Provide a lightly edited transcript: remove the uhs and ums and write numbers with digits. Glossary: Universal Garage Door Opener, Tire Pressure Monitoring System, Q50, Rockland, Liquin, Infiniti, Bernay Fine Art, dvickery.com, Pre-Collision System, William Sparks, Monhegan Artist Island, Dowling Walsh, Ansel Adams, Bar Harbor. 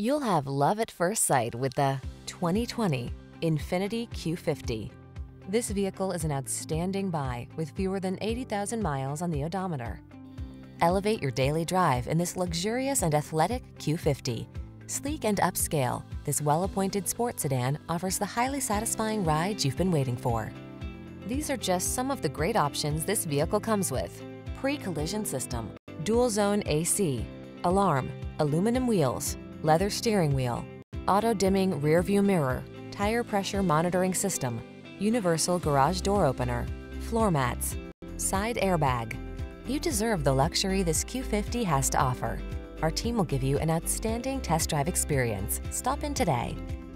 You'll have love at first sight with the 2020 Infiniti Q50. This vehicle is an outstanding buy with fewer than 80,000 miles on the odometer. Elevate your daily drive in this luxurious and athletic Q50. Sleek and upscale, this well-appointed sports sedan offers the highly satisfying ride you've been waiting for. These are just some of the great options this vehicle comes with: pre-collision system, dual-zone AC, alarm, aluminum wheels, leather steering wheel, auto-dimming rearview mirror, tire pressure monitoring system, universal garage door opener, floor mats, side airbag. You deserve the luxury this Q50 has to offer. Our team will give you an outstanding test drive experience. Stop in today.